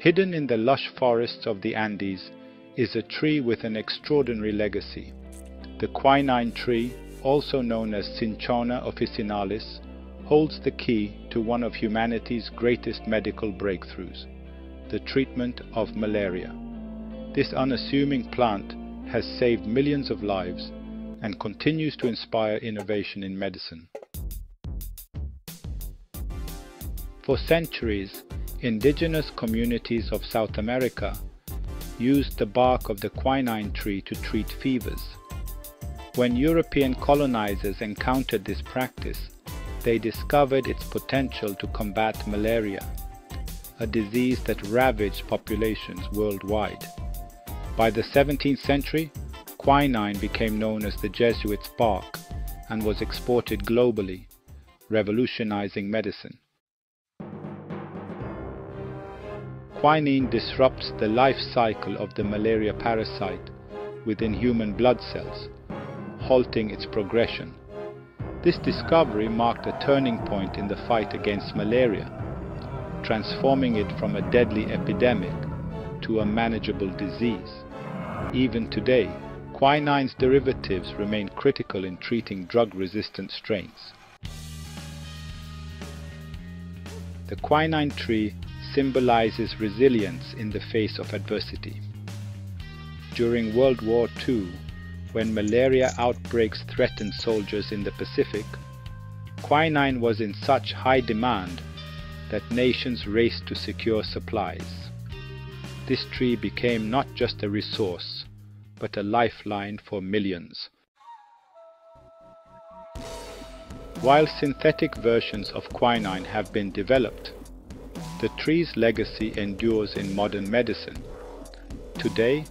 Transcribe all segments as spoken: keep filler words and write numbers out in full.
Hidden in the lush forests of the Andes is a tree with an extraordinary legacy. The quinine tree, also known as Cinchona officinalis, holds the key to one of humanity's greatest medical breakthroughs, the treatment of malaria. This unassuming plant has saved millions of lives and continues to inspire innovation in medicine. For centuries, indigenous communities of South America used the bark of the quinine tree to treat fevers. When European colonizers encountered this practice, they discovered its potential to combat malaria, a disease that ravaged populations worldwide. By the seventeenth century, quinine became known as the Jesuits' bark and was exported globally, revolutionizing medicine. Quinine disrupts the life cycle of the malaria parasite within human blood cells, halting its progression. This discovery marked a turning point in the fight against malaria, transforming it from a deadly epidemic to a manageable disease. Even today, quinine's derivatives remain critical in treating drug-resistant strains. The quinine tree symbolizes resilience in the face of adversity. During World War Two, when malaria outbreaks threatened soldiers in the Pacific, quinine was in such high demand that nations raced to secure supplies. This tree became not just a resource, but a lifeline for millions. While synthetic versions of quinine have been developed, the tree's legacy endures in modern medicine. Today,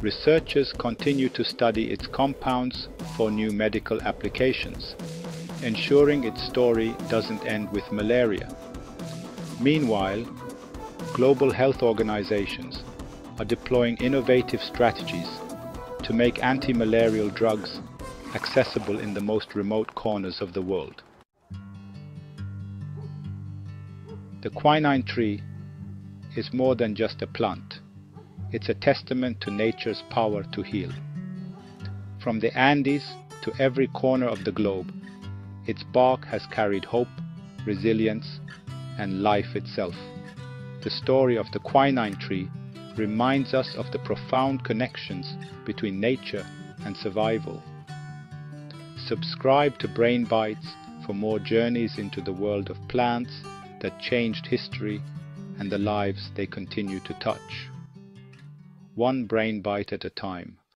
researchers continue to study its compounds for new medical applications, ensuring its story doesn't end with malaria. Meanwhile, global health organizations are deploying innovative strategies to make anti-malarial drugs accessible in the most remote corners of the world. The quinine tree is more than just a plant. It's a testament to nature's power to heal. From the Andes to every corner of the globe, its bark has carried hope, resilience, and life itself. The story of the quinine tree reminds us of the profound connections between nature and survival. Subscribe to Brain Bites for more journeys into the world of plants that changed history and the lives they continue to touch. One brain bite at a time.